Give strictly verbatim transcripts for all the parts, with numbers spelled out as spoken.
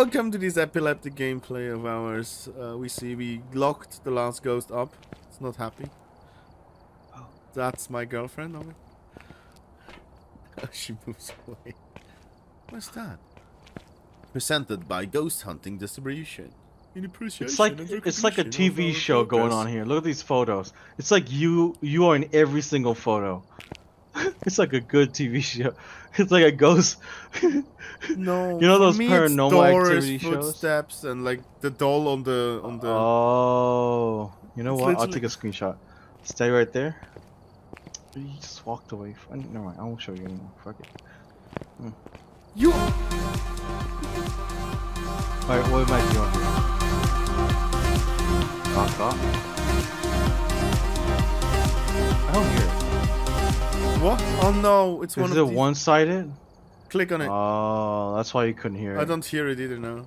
Welcome to this epileptic gameplay of ours. Uh, we see we locked the last ghost up. It's not happy. Oh, that's my girlfriend. Over. Oh, she moves away. What's that? Presented by Ghost Hunting Distribution. In appreciation it's like it's like a T V show focus. Going on here. Look at these photos. It's like you you are in every single photo. It's like a good T V show. It's like a ghost. No, you know those paranormal doors, activity shows. Footsteps and like the doll on the on the. Oh, you know it's what? Literally... I'll take a screenshot. Stay right there. You just walked away. From... Never mind. I won't show you anymore. Fuck it. Hmm. You. All right. What am I doing here? Knock off. I don't hear it. What? Oh no, it's one of these. Is it one-sided? Click on it. Oh, that's why you couldn't hear it. I don't hear it either now.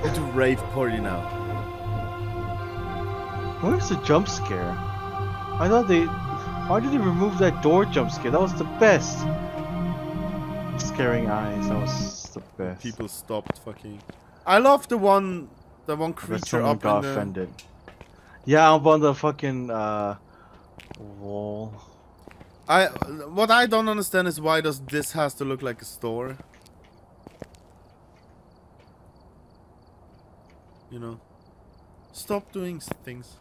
I do rave party now. Where's the jump scare? I thought they... Why did they remove that door jump scare? That was the best. Scaring eyes, that was... The best. People stopped fucking. I love the one, the one creature up got in offended. The... Yeah, up on the fucking uh, wall. I what I don't understand is why does this has to look like a store? You know, stop doing things.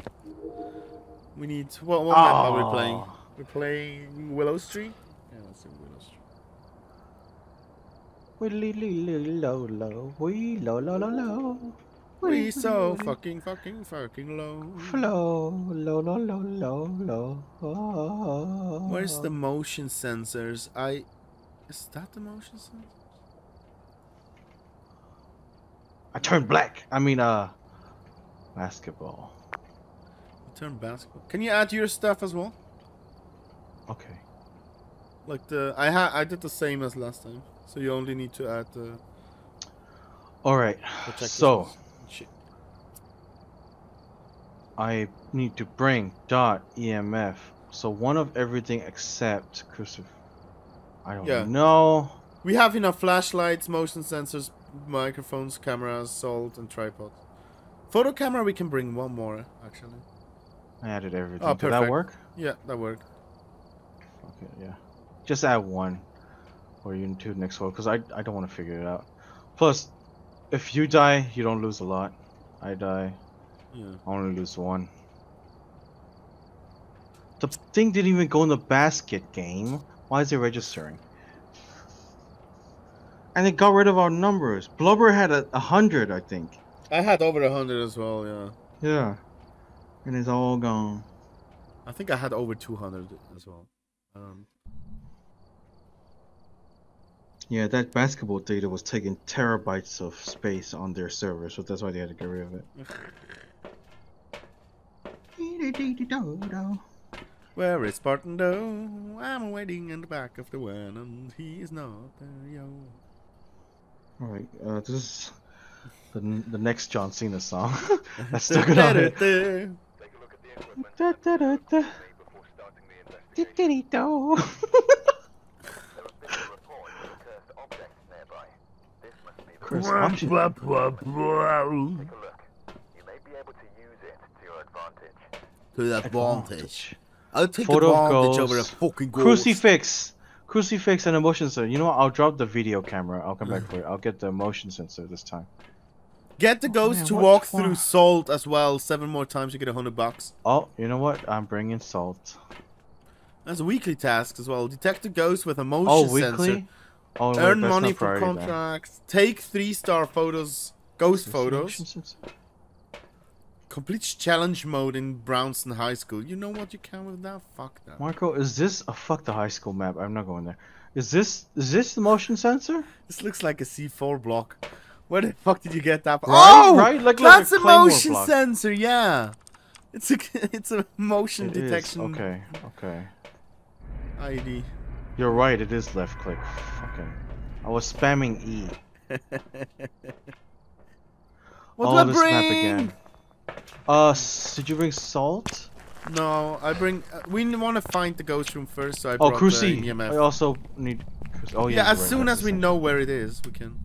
We need. What, what map are we playing? We're playing Willow's Tree. Yeah, let's see Willow's Tree. Willy low low, we low low low low. We so fucking fucking fucking low. Flow low low low low low. Oh. Where's the motion sensors? I is that the motion sensors? I turned black. I mean, uh, basketball. You turned basketball. Can you add your stuff as well? Okay. Like the I ha I did the same as last time. So you only need to add the... Alright, so... Shit. I need to bring dot E M F. So one of everything except crucifix. I don't yeah. know. We have enough flashlights, motion sensors, microphones, cameras, salt, and tripod. Photo camera we can bring one more, actually. I added everything. Oh, did that work? Yeah, that worked. Okay, yeah. Just add one. Or into the next one, because I, I don't want to figure it out. Plus, if you die, you don't lose a lot. I die, yeah. I only lose one. The thing didn't even go in the basket game. Why is it registering? And it got rid of our numbers. Blubber had a, a hundred, I think. I had over a hundred as well, yeah. Yeah. And it's all gone. I think I had over two hundred as well. Um... Yeah, that basketball data was taking terabytes of space on their server, so that's why they had to get rid of it. Where is Spartan Doe? I'm waiting in the back of the van, and he is not there, yo. Alright, uh, this is the, the next John Cena song. That's still good on it. Take a look at the equipment before starting the investigation. Chris, you... Take a look. You may be able to use it to your advantage. To the advantage. I'll take Photo advantage over a fucking ghost. Crucifix! Crucifix and a motion sensor. You know what? I'll drop the video camera. I'll come back for it. I'll get the motion sensor this time. Get the ghost oh, man, to walk fun? through salt as well. Seven more times you get a hundred bucks. Oh, you know what? I'm bringing salt. That's a weekly task as well. Detect the ghost with a motion oh, sensor. Weekly? Oh, wait, earn money for contracts. Then. Take three-star photos, ghost photos. Complete challenge mode in Brownstone High School. You know what you can with that? Fuck that. Marco, is this a fuck the high school map? I'm not going there. Is this is this the motion sensor? This looks like a C four block. Where the fuck did you get that? Right, oh, right. Like, that's like a, a motion block. sensor. Yeah, it's a it's a motion it detection. Is. Okay, okay. I D. You're right, it is left click. Fucking. I was spamming E. What oh, do I bring? Map again. Uh, did you bring salt? No, I bring. Uh, we want to find the ghost room first, so I brought oh, Cruci. the E M F. I also need. Oh yeah. Yeah, as soon as we know where it is, we can.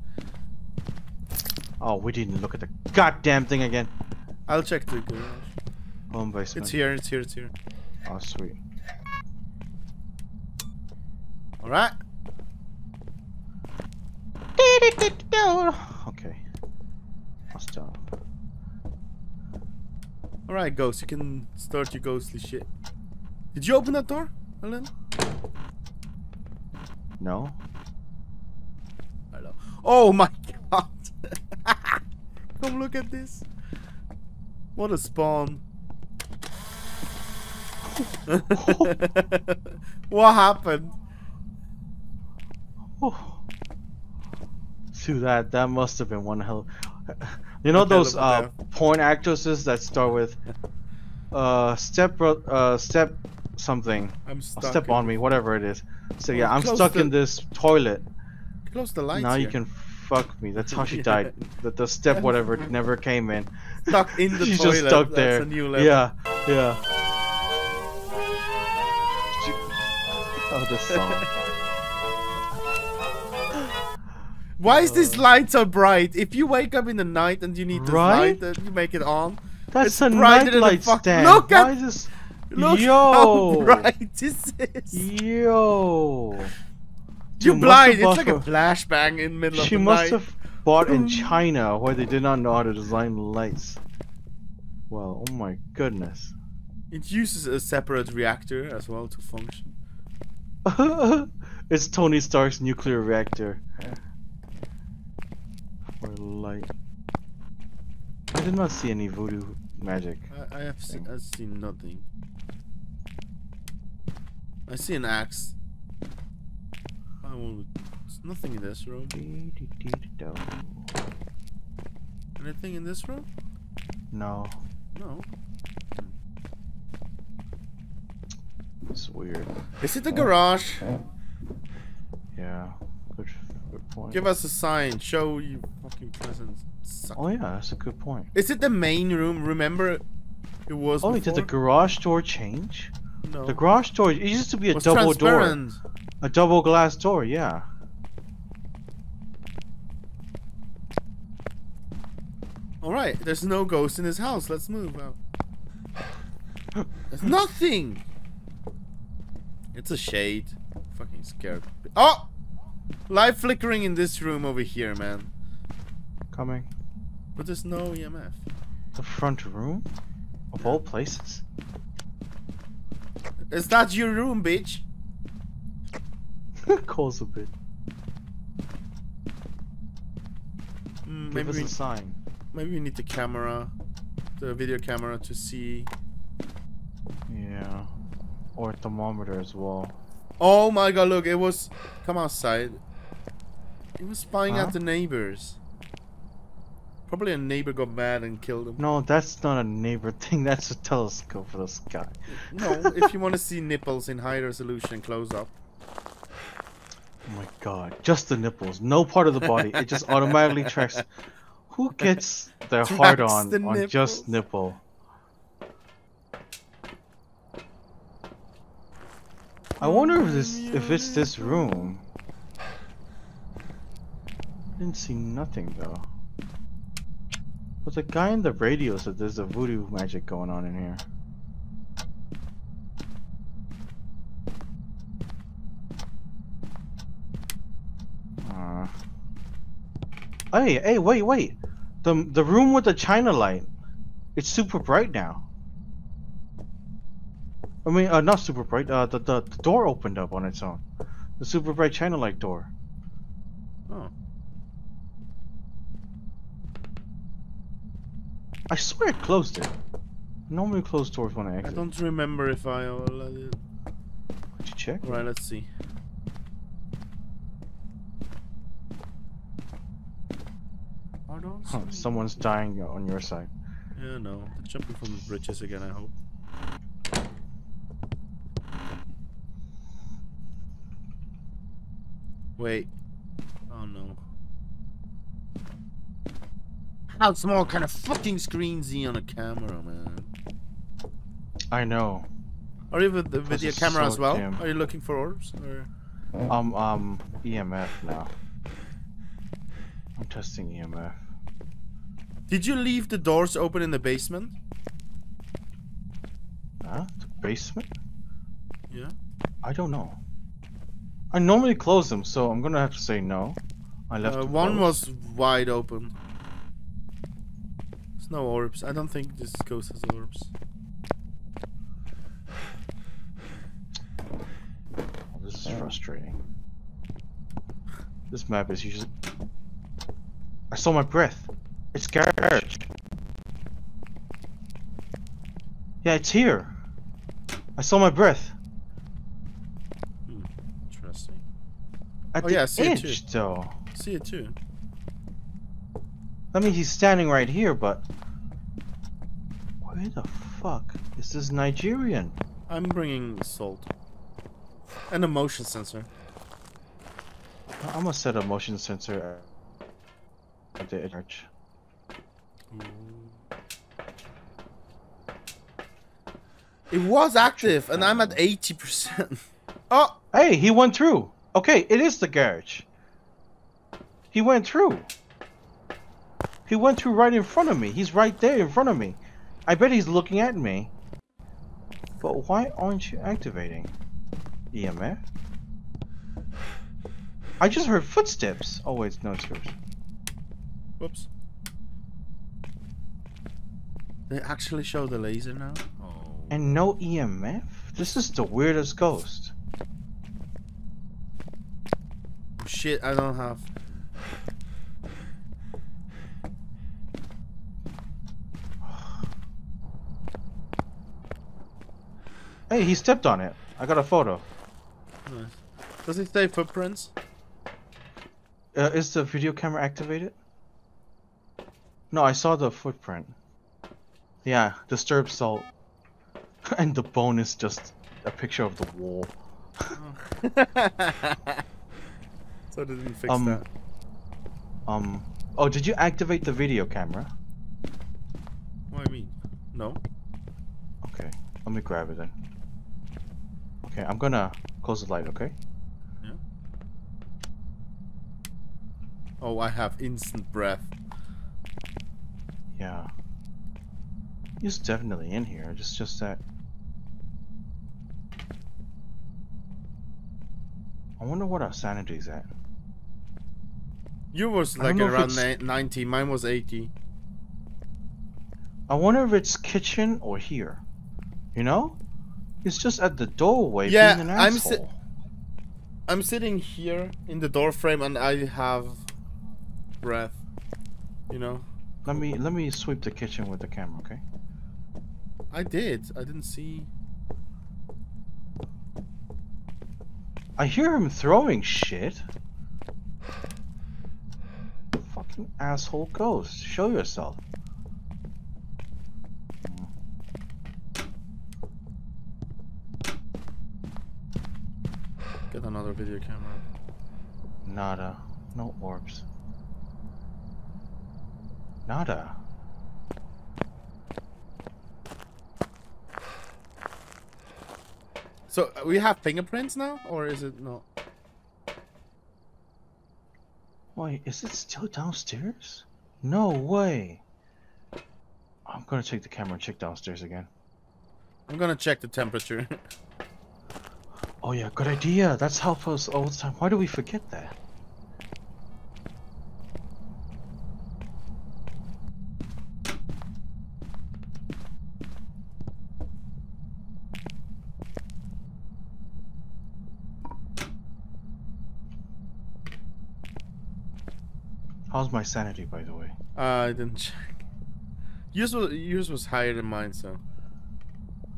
Oh, we didn't look at the goddamn thing again. I'll check the garage. Home basement. It's here. It's here. It's here. Oh sweet. All right. Okay. I'll stop. Alright, ghost, you can start your ghostly shit. Did you open that door, Alan? No. Hello. Oh my god! Come look at this. What a spawn. What happened? Dude, that that must have been one hell. You know those uh, porn actresses that start with uh, step uh, step something. I'm stuck. Step on me, whatever it is. So yeah, I'm stuck in this toilet. Close the lights. Now you can fuck me. That's how she died. The, the step whatever never came in. Stuck in the toilet. She's just stuck there. That's a new level. Yeah, yeah. She... Oh, this song. Why is this light so bright? If you wake up in the night and you need the right? light, uh, you make it on. That's it's a night light stand. Look at this! Look Yo. how bright this is. Yo! You, you blind! It's like a flashbang in the middle she of the night. She must have bought in China, where they did not know how to design lights. Well, oh my goodness. It uses a separate reactor as well to function. It's Tony Stark's nuclear reactor. Or light. I did not see any voodoo magic. I, I have seen. I've seen nothing. I see an axe. I won't. There's nothing in this room. Anything in this room? No. No. It's weird. Is it the garage? Yeah. Good. Point. Give us a sign. Show you fucking presence. Suck. Oh yeah, that's a good point. Is it the main room? Remember, it was. Oh, before? Did the garage door change? No. The garage door. It used to be a was double door. A double glass door. Yeah. All right. There's no ghost in this house. Let's move out. There's nothing. It's a shade. I'm fucking scared. Oh. Light flickering in this room over here, man. Coming. But there's no E M F. The front room? Of all places? Is that your room, bitch? Calls a bit. Mm, Give us we, a sign. Maybe we need the camera, the video camera to see. Yeah. Or a thermometer as well. Oh my god, look, it was... Come outside. It was spying huh? at the neighbors. Probably a neighbor got mad and killed him. No, that's not a neighbor thing. That's a telescope for the sky. No, if you want to see nipples in high resolution, close up. Oh my god, just the nipples. No part of the body. It just automatically tracks. Who gets their tracks heart on, the on just nipple? I wonder if this if it's this room. Didn't see nothing though. But the guy in the radio said there's a voodoo magic going on in here. Uh. Hey, hey, wait, wait. The the room with the China light. It's super bright now. I mean, uh, not super bright. Uh, the, the the door opened up on its own. The super bright China light door. Oh. I swear I closed it. Normally close doors when I exit. I don't remember if I uh, let it. Could you check? Right. Let's see. I don't huh, see. Someone's dying on your side. Yeah, no. They're jumping from the bridges again. I hope. Wait. Oh no. How small kind of fucking screens he on a camera, man? I know. Are you with, with your camera so as well? Dim. Are you looking for orbs? Or? I'm um, E M F now. I'm testing E M F. Did you leave the doors open in the basement? Huh? The basement? Yeah. I don't know. I normally close them, so I'm gonna have to say no. I left uh, one close. was wide open. There's no orbs. I don't think this ghost has orbs. Oh, this is oh. frustrating. This map is usually. I saw my breath. It's garage. Yeah, it's here. I saw my breath. Hmm, interesting. At oh the yeah, I see edge, it too. Though. I see it too. I mean, he's standing right here, but where the fuck is this Nigerian? I'm bringing salt and a motion sensor. I'm gonna set a motion sensor at the edge. It was active, and I'm at eighty percent. Oh! Hey, he went through. Okay, it is the garage. He went through. He went through right in front of me. He's right there in front of me. I bet he's looking at me. But why aren't you activating E M F? I just heard footsteps. Oh, wait, no, it's yours. Whoops. They actually show the laser now? And no E M F? This is the weirdest ghost. Shit, I don't have. Hey, he stepped on it. I got a photo. Nice. Does it say footprints? Uh, is the video camera activated? No, I saw the footprint. Yeah, disturbed salt. And the bone is just a picture of the wall. So they didn't fix um, that. Um. Oh, did you activate the video camera? What do you mean? No. Okay, let me grab it then. Okay, I'm gonna close the light. Okay. Yeah. Oh, I have instant breath. Yeah. He's definitely in here. Just, just that. I wonder what our sanity's at. You was like around ninety. Mine was eighty. I wonder if it's kitchen or here. You know, it's just at the doorway. Yeah, being an I'm. Si I'm sitting here in the door frame, and I have breath. You know. Let me let me sweep the kitchen with the camera, okay? I did. I didn't see. I hear him throwing shit. Fucking asshole ghost. Show yourself. Get another video camera. Nada. No orbs. Nada. So we have fingerprints now, or is it not? Wait, is it still downstairs? No way. I'm gonna take the camera and check downstairs again. I'm gonna check the temperature. Oh yeah, good idea. That's helpful us all the time. Why do we forget that? How's my sanity, by the way? Uh, I didn't check. Yours was, yours was higher than mine, so.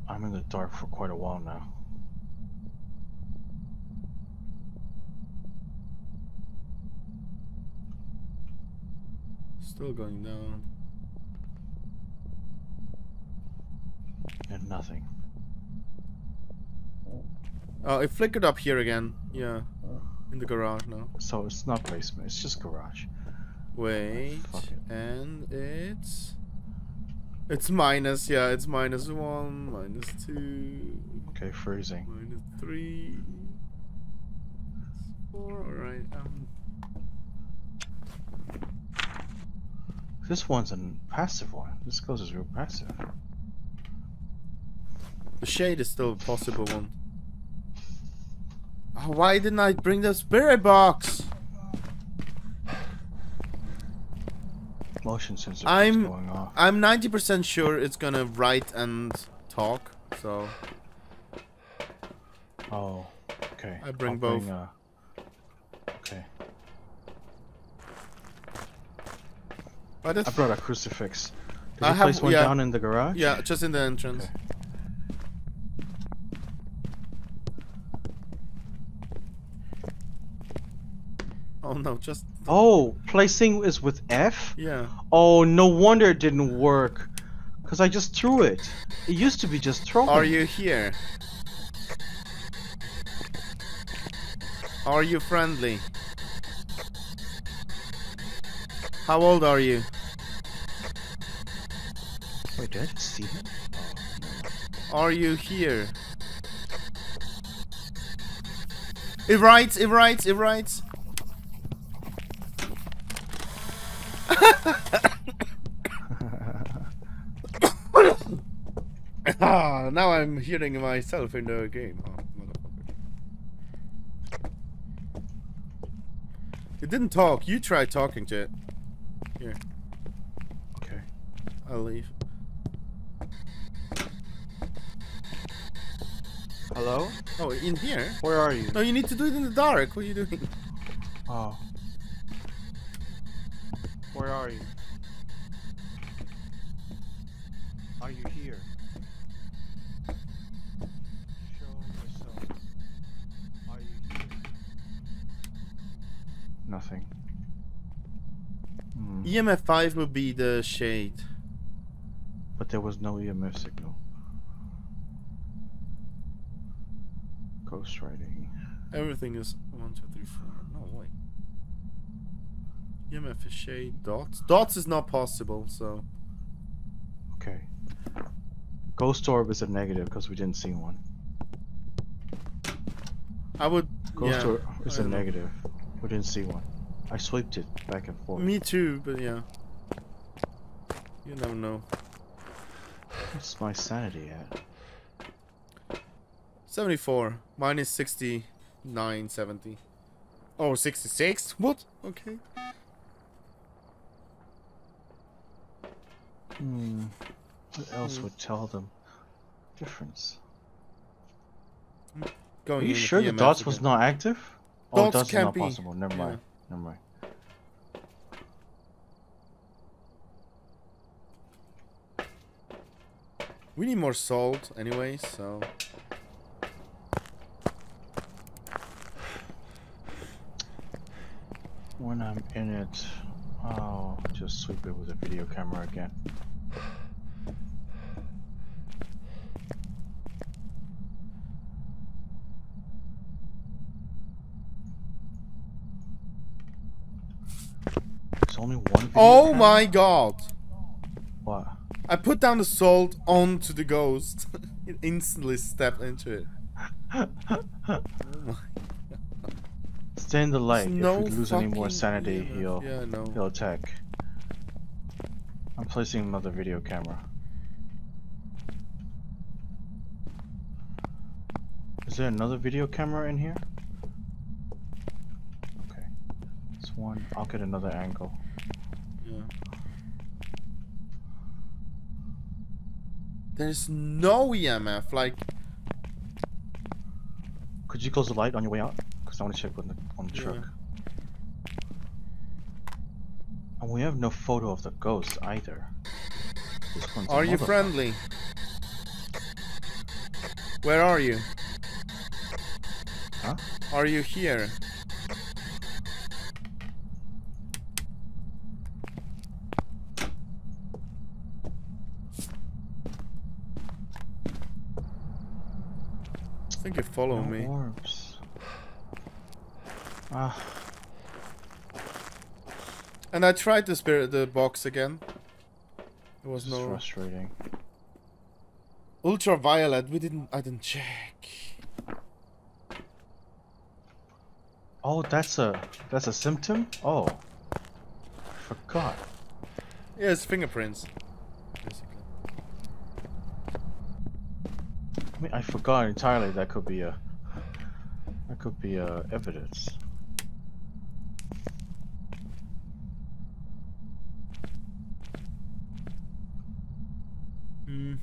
I'm in the dark for quite a while now. Still going down. And nothing. Oh, it flickered up here again. Yeah. In the garage now. So it's not basement, it's just garage. Wait, oh, and it's It's minus, yeah, it's minus one, minus two. Okay, freezing. Minus three. Four, alright. Um. This one's a passive one. This ghost is real passive. The shade is still a possible one. Oh, why didn't I bring the spirit box? Motion sensor I'm, going off. I'm ninety percent sure it's gonna write and talk, so... Oh, okay. I bring I'll both. Bring, uh, okay. I brought a crucifix. Did I you have, place one yeah, down in the garage? Yeah, just in the entrance. Okay. Oh no, just... Oh, placing is with F? Yeah. Oh, no wonder it didn't work. Because I just threw it. It used to be just throwing. Are you here? Are you friendly? How old are you? Wait, did I just see him? Are you here? It writes, it writes, it writes. Ah, now I'm hearing myself in the game. Oh, motherfucker. It didn't talk. You try talking to it. Here. Okay. I'll leave. Hello? Oh, in here? Where are you? No, you need to do it in the dark. What are you doing? Oh. Where are you? Are you here? Show yourself. Are you here? Nothing. Hmm. E M F five would be the shade. But there was no E M F signal. Ghostwriting. Everything is one, two, three, four. No, wait. E M F is shade, dots. Dots is not possible, so... Okay. Ghost orb is a negative, because we didn't see one. I would... Ghost yeah, orb is I a negative. Know. We didn't see one. I swept it back and forth. Me too, but yeah. You never know. What's my sanity at? seventy-four. Mine is sixty-nine, seventy. Oh, sixty-six? What? Okay. Hmm. What else mm. would tell them difference? Going Are you sure the dots again. was not active? Oh, dots, dots can't is not possible. Be. Never mind. Yeah. Never mind. We need more salt, anyway. So. When I'm in it, I'll just sweep it with a video camera again. There's only one video Oh camera. My god! What? I put down the salt onto the ghost. It instantly stepped into it. Oh my. Stay in the light. No if we lose any more sanity, either. he'll yeah, no. he'll attack. I'm placing another video camera. Is there another video camera in here? Okay, it's one. I'll get another angle. Yeah. There's no E M F. Like, could you close the light on your way out? I want to check on the, on the yeah. truck. And we have no photo of the ghost either. This one's are you friendly? Where are you? Huh? Are you here? I think you follow no me. Orbs. Ah. And I tried to spirit the box again. It was no frustrating. Ultraviolet. We didn't. I didn't check. Oh, that's a that's a symptom. Oh, I forgot. Yeah, it's fingerprints. I mean, I forgot entirely. That could be a that could be a evidence. Hmm.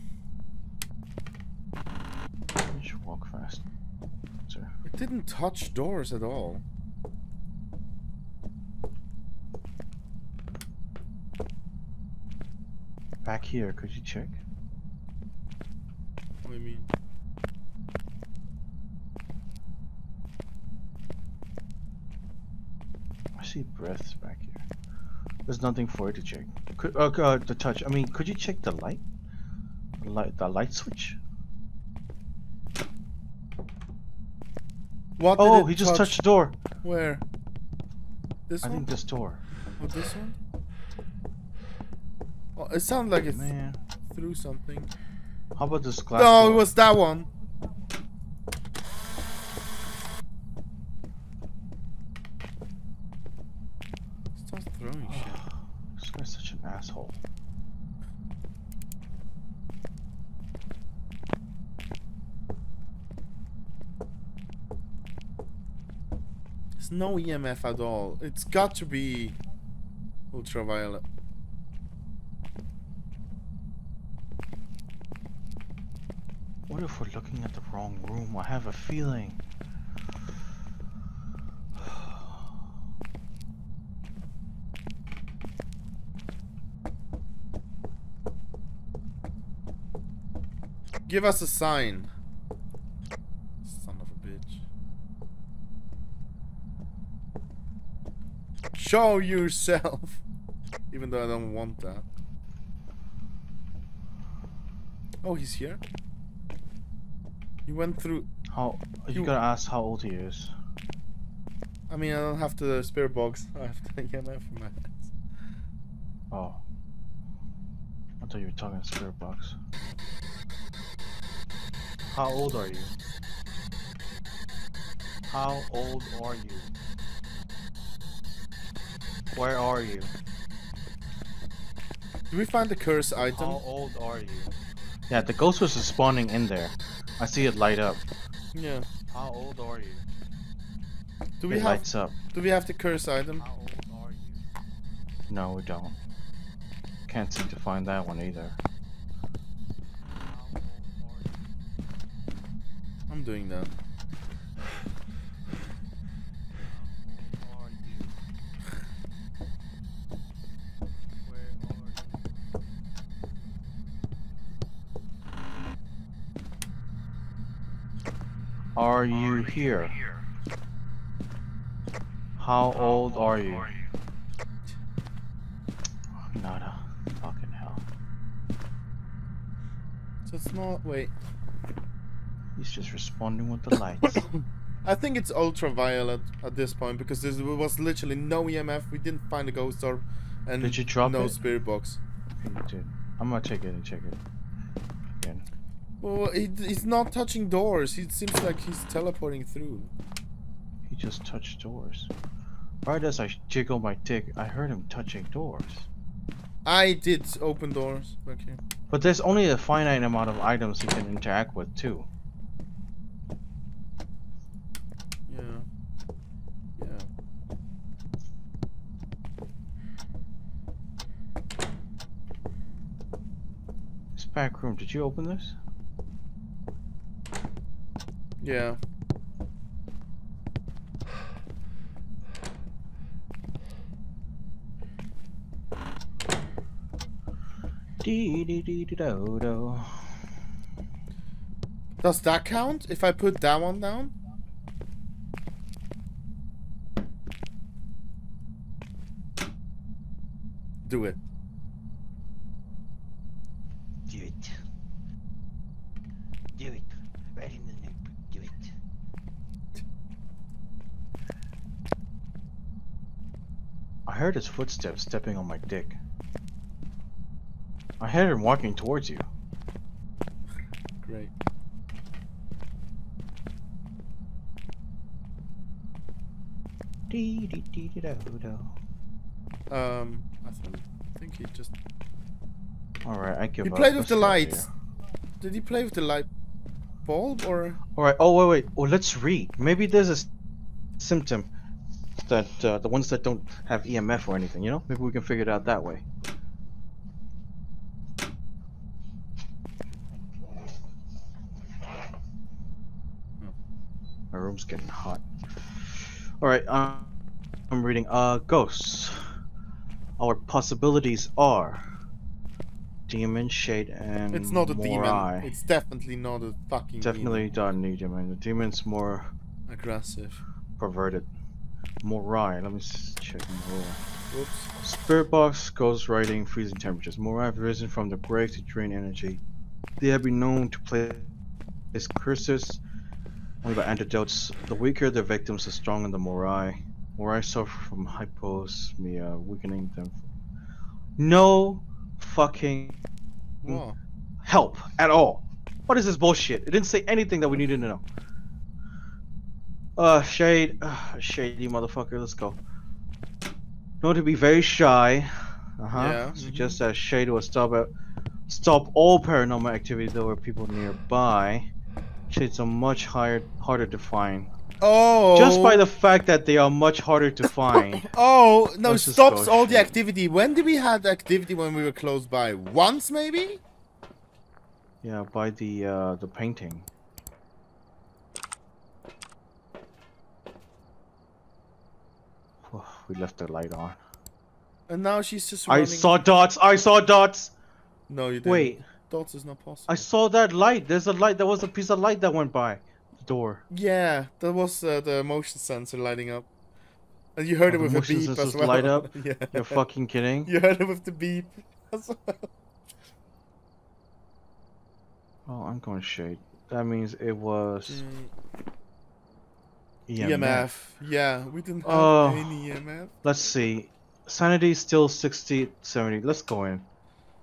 You should walk fast. Sir. It didn't touch doors at all. Back here, could you check? What do you mean? I see breaths back here. There's nothing for it to check. Could, uh, uh, the touch. I mean, could you check the light? Light, the light switch. What? Oh, he just touch? touched the door. Where? This I one? I think this door. Oh, this one? Oh, it sounded like it Man. threw something. How about this glass? No, door? It was that one. Stop throwing oh, shit. This guy's such an asshole. No E M F at all. It's got to be ultraviolet. What if we're looking at the wrong room? I have a feeling. Give us a sign. Show yourself! Even though I don't want that. Oh, he's here? He went through... How? You he... gotta ask how old he is. I mean, I don't have the spirit box. I have the E M F in my hands. Oh. I thought you were talking spirit box. How old are you? How old are you? Where are you? Did we find the curse item? How old are you? Yeah, the ghost was spawning in there. I see it light up. Yeah. How old are you? Do we it have, lights up. Do we have the curse item? How old are you? No, we don't. Can't seem to find that one either. How old are you? I'm doing that. Are you here? How old are you? Not a fucking hell. So it's not. Wait. He's just responding with the lights. I think it's ultraviolet at this point because there was literally no E M F. We didn't find a ghost orb, and did you drop no it? spirit box. You did. I'm gonna check it and check it. Well, he, he's not touching doors. It seems like he's teleporting through. He just touched doors. Right as I jiggle my dick, I heard him touching doors. I did open doors. Okay. But there's only a finite amount of items he can interact with, too. Yeah. Yeah. This back room, did you open this? Yeah. Dee dee dee dee do do. Does that count if I put that one down? Do it. Do it. Do it. Right in the neck. I heard his footsteps stepping on my dick. I heard him walking towards you. Great. Um, I think he just. All right, I give up. He played with the lights. Did he play with the light bulb or? All right. Oh wait, wait. Oh, let's read. Maybe there's a symptom that uh, the ones that don't have E M F or anything. You know, maybe we can figure it out that way. My room's getting hot. All right. Um, I'm reading. Uh, ghosts. Our possibilities are demon, shade, and it's not a demon. It's definitely not a fucking definitely demon. Definitely not a demon. The demon's more aggressive, perverted. Morai. Let me check. Morai. Oops. Spirit box, ghost writing, freezing temperatures. Morai have risen from the grave to drain energy. They have been known to play as curses. One of the antidotes: the weaker the victims, the stronger the Morai. Morai suffer from hyposmia, weakening them. No fucking Whoa. help at all. What is this bullshit? It didn't say anything that we needed to know. Uh, shade. Uh, shady motherfucker, let's go. Known to be very shy. Uh huh. Yeah. Suggest mm-hmm. that Shade will stop, at, stop all paranormal activities that were people nearby. Shades are much higher, harder to find. Oh, just by the fact that they are much harder to find. Oh no! Let's stops all shit. the activity. When did we have activity when we were close by? Once maybe. Yeah, by the uh, the painting. Oh, we left the light on. And now she's just. Running. I saw dots. I saw dots. No, you didn't. Wait. Dots is not possible. I saw that light. There's a light. There was a piece of light that went by. Door. Yeah, that was uh, the motion sensor lighting up, and you heard oh, it with the a beep as well. Light up? Yeah. You're fucking kidding. You heard it with the beep as well. Oh, I'm going shade. That means it was mm. E M F. E M F. Yeah, we didn't have uh, any E M F. Let's see. Sanity still sixty, seventy. Let's go in.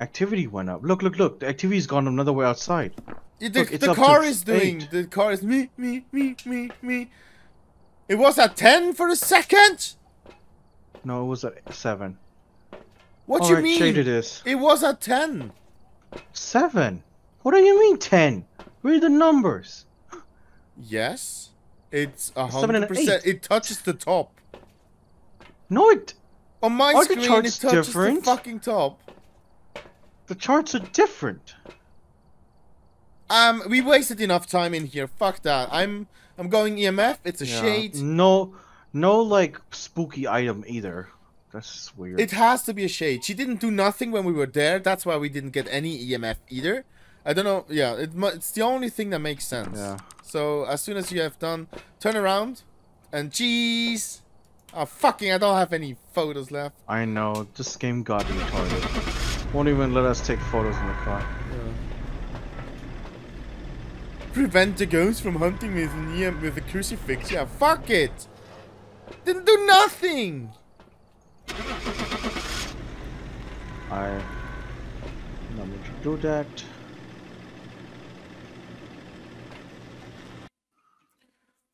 Activity went up. Look, look, look. The activity's gone another way outside. It, the, Look, the car is doing. Eight. The car is me, me, me, me, me. It was at ten for a second. No, it was at seven. What do you right, mean? Shade it is. It was at ten. Seven. What do you mean ten? Read the numbers. Yes, it's a hundred percent. It touches the top. No, it. On my are screen, the charts it touches different? the fucking top. The charts are different. Um, we wasted enough time in here. Fuck that. I'm I'm going E M F. It's a yeah. shade. No, no, like spooky item either. That's weird. It has to be a shade. She didn't do nothing when we were there. That's why we didn't get any E M F either. I don't know. Yeah, it it's the only thing that makes sense. Yeah. So as soon as you have done, turn around, and jeez, oh fucking, I don't have any photos left. I know. This game got retarded. Won't even let us take photos in the car. Yeah. Prevent the ghost from hunting with an E M F with a crucifix. Yeah, fuck it. Didn't do nothing. I not going to do that.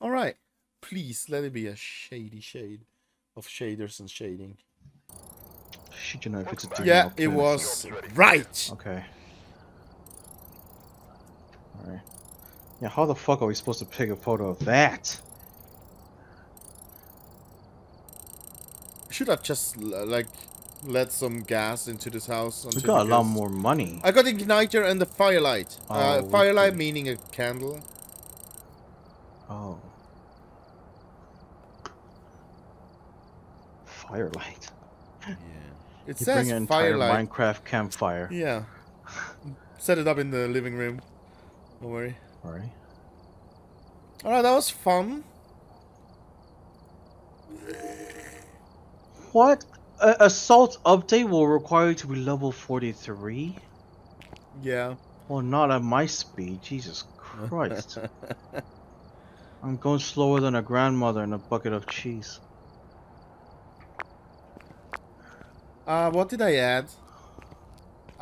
All right, please let it be a shady shade of shaders and shading. Should you know if it's a demon? Yeah, it was right. Okay. All right. Yeah, how the fuck are we supposed to pick a photo of that? Should I just like let some gas into this house? We got a lot more money. I got igniter and the firelight. Oh, uh, firelight meaning a candle. Oh. Firelight. Yeah. It you says bring an firelight. Minecraft campfire. Yeah. Set it up in the living room. Don't worry. Alright. Alright, that was fun. What? A assault update will require you to be level forty-three? Yeah. Well, not at my speed. Jesus Christ. I'm going slower than a grandmother in a bucket of cheese. Uh, what did I add?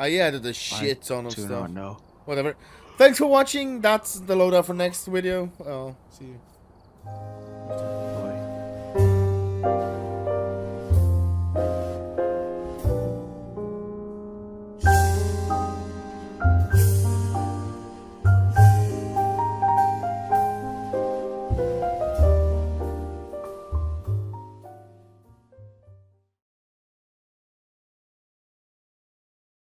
I added the shit ton of stuff. I don't know. Whatever. Thanks for watching. That's the loadout for next video. I'll see you. Bye. Thank you.